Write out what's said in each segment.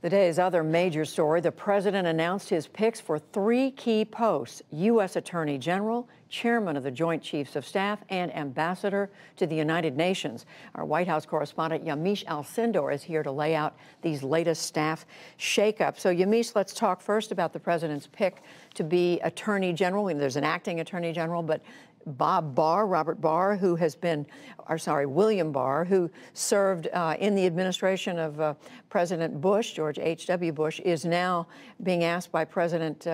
The day's other major story, the president announced his picks for three key posts: U.S. Attorney General, Chairman of the Joint Chiefs of Staff, and Ambassador to the United Nations. Our White House correspondent Yamiche Alcindor is here to lay out these latest staff shakeups. So, Yamiche, let's talk first about the president's pick to be Attorney General. I mean, there's an acting Attorney General, but William Barr, who served in the administration of President Bush, George H.W. Bush, is now being asked by President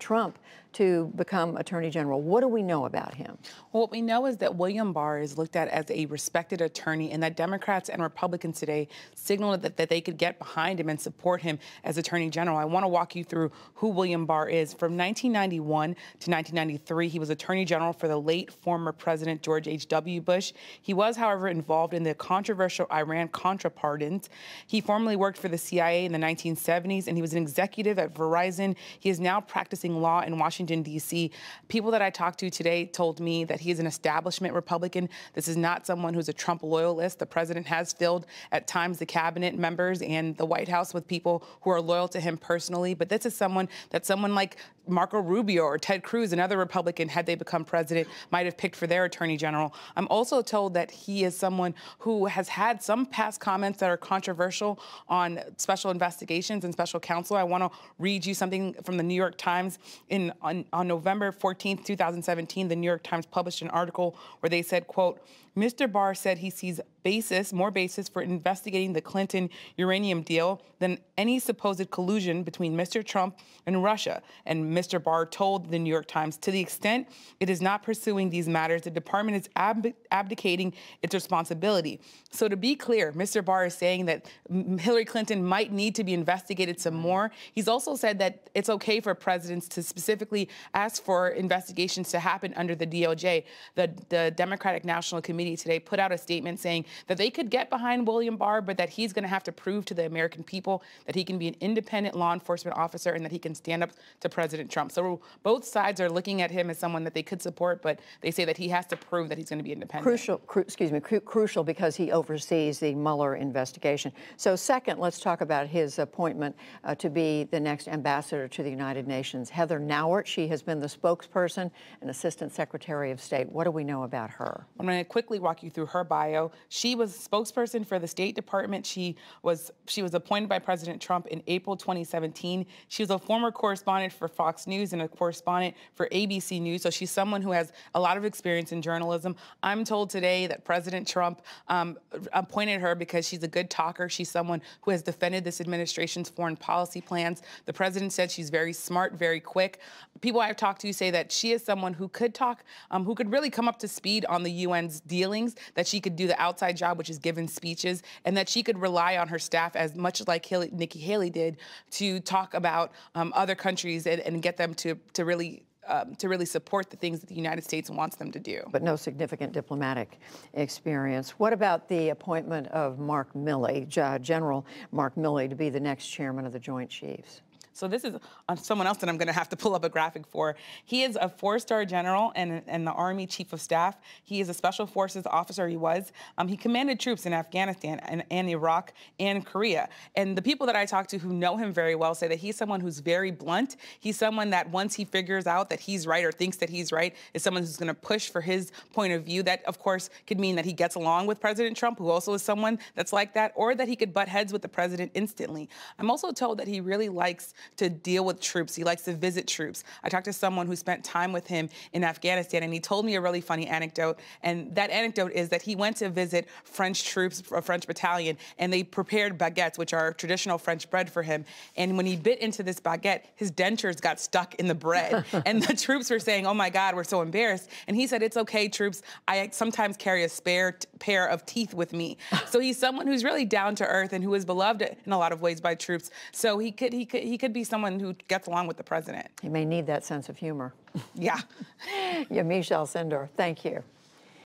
Trump to become Attorney General. What do we know about him? Well, what we know is that William Barr is looked at as a respected attorney, and that Democrats and Republicans today signaled that they could get behind him and support him as Attorney General. I want to walk you through who William Barr is. From 1991 to 1993, he was Attorney General for the late former President George H.W. Bush. He was, however, involved in the controversial Iran-Contra pardons. He formerly worked for the CIA in the 1970s, and he was an executive at Verizon. He is now practicing law in Washington, D.C. People that I talked to today told me that he is an establishment Republican. This is not someone who's a Trump loyalist. The president has filled at times the cabinet members and the White House with people who are loyal to him personally. But this is someone that someone like Marco Rubio or Ted Cruz, another Republican, had they become president, might have picked for their attorney general. I'm also told that he is someone who has had some past comments that are controversial on special investigations and special counsel. I want to read you something from the New York Times. On November 14th, 2017, the New York Times published an article where they said, quote, Mr. Barr said he sees more basis for investigating the Clinton uranium deal than any supposed collusion between Mr. Trump and Russia. And Mr. Barr told the New York Times, to the extent it is not pursuing these matters, the department is abdicating its responsibility. So to be clear, Mr. Barr is saying that Hillary Clinton might need to be investigated some more. He's also said that it's okay for presidents to specifically ask for investigations to happen under the DOJ. The Democratic National Committee today put out a statement saying that they could get behind William Barr, but that he's going to have to prove to the American people that he can be an independent law enforcement officer and that he can stand up to President Trump. So both sides are looking at him as someone that they could support, but they say that he has to prove that he's going to be independent. Crucial because he oversees the Mueller investigation. So second, let's talk about his appointment to be the next ambassador to the United Nations. Heather Nauert, she has been the spokesperson and assistant secretary of state. What do we know about her? I'm going to quickly walk you through her bio. She was a spokesperson for the State Department. She was appointed by President Trump in April 2017. She was a former correspondent for Fox News and a correspondent for ABC News. So she's someone who has a lot of experience in journalism. I'm told today that President Trump appointed her because she's a good talker. She's someone who has defended this administration's foreign policy plans. The president said she's very smart, very quick. People I've talked to say that she is someone who could talk, who could really come up to speed on the UN's dealings, that she could do the outside job, which is giving speeches, and that she could rely on her staff as much like Nikki Haley did to talk about other countries and get them to really support the things that the United States wants them to do. But no significant diplomatic experience. What about the appointment of Mark Milley, General Mark Milley, to be the next chairman of the Joint Chiefs? So this is someone else that I'm going to have to pull up a graphic for. He is a four-star general and the Army Chief of Staff. He is a Special Forces officer, he was. He commanded troops in Afghanistan and Iraq and Korea. And the people that I talk to who know him very well say that he's someone who's very blunt. He's someone that once he figures out that he's right or thinks that he's right, is someone who's going to push for his point of view. That, of course, could mean that he gets along with President Trump, who also is someone that's like that, or that he could butt heads with the president instantly. I'm also told that he really likes to deal with troops. He likes to visit troops. I talked to someone who spent time with him in Afghanistan, and he told me a really funny anecdote. And that anecdote is that he went to visit French troops, a French battalion, and they prepared baguettes, which are traditional French bread, for him. And when he bit into this baguette, his dentures got stuck in the bread. And the troops were saying, oh my God, we're so embarrassed. And he said, it's okay, troops. I sometimes carry a spare pair of teeth with me. So he's someone who's really down to earth and who is beloved in a lot of ways by troops. So he could be someone who gets along with the president. He may need that sense of humor. Yeah. Yamiche Alcindor, thank you.